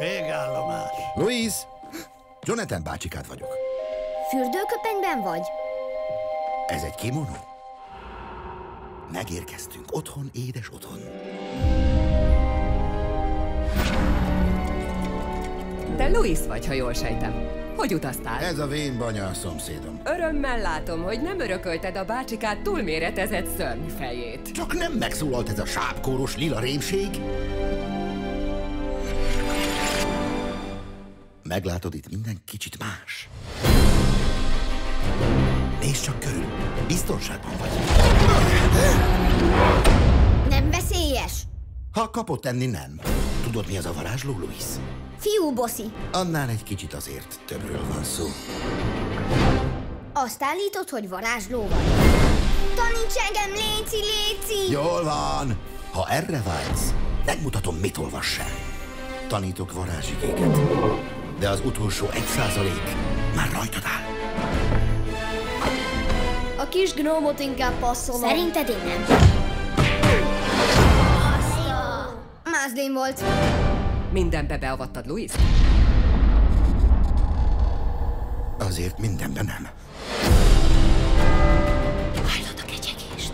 Végállomás. Louis, Jonathan bácsikád vagyok. Fürdőköpenyben vagy? Ez egy kimono. Megérkeztünk otthon, édes otthon. Te Louis vagy, ha jól sejtem. Hogy utaztál? Ez a vén banya a szomszédom. Örömmel látom, hogy nem örökölted a bácsikát túlméretezett szörnyfejét. Csak nem megszólalt ez a sápkóros lila rémség? Meglátod, itt minden kicsit más. Nézd csak körül, biztonságban vagy. Nem veszélyes? Ha kapott enni, nem. Tudod, mi az a varázsló, Louis? Fiú boszi. Annál egy kicsit azért többről van szó. Azt állítod, hogy varázsló vagy. Taníts engem, léci, léci! Jól van! Ha erre vágysz, megmutatom, mit olvass el. Tanítok varázsigéket, de az utolsó 1% már rajtad áll. A kis gnómot inkább passzolom. Szerinted én nem. Mázlin volt. Mindenbe beavattad, Louis? Azért mindenben nem. Hallod a kecsegést?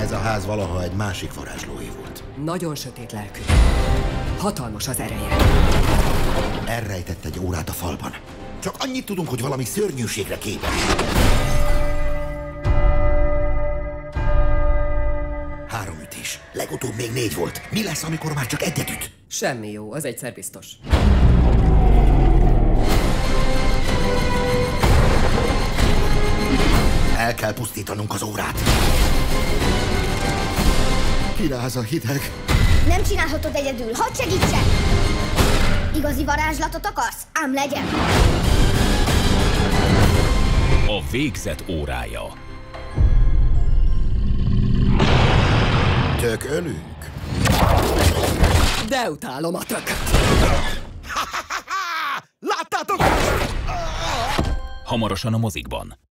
Ez a ház valaha egy másik varázslói volt. Nagyon sötét lelkű. Hatalmas az ereje. Elrejtett egy órát a falban. Csak annyit tudunk, hogy valami szörnyűségre képes. Legutóbb még 4 volt. Mi lesz, amikor már csak egyet üt? Semmi jó, az egyszer biztos. El kell pusztítanunk az órát. Kiráz a hideg. Nem csinálhatod egyedül, hadd segítsek! Igazi varázslatot akarsz? Ám legyen! A végzet órája. Tök ölünk? De utálom a tököt! Láttátok? Hamarosan a mozikban.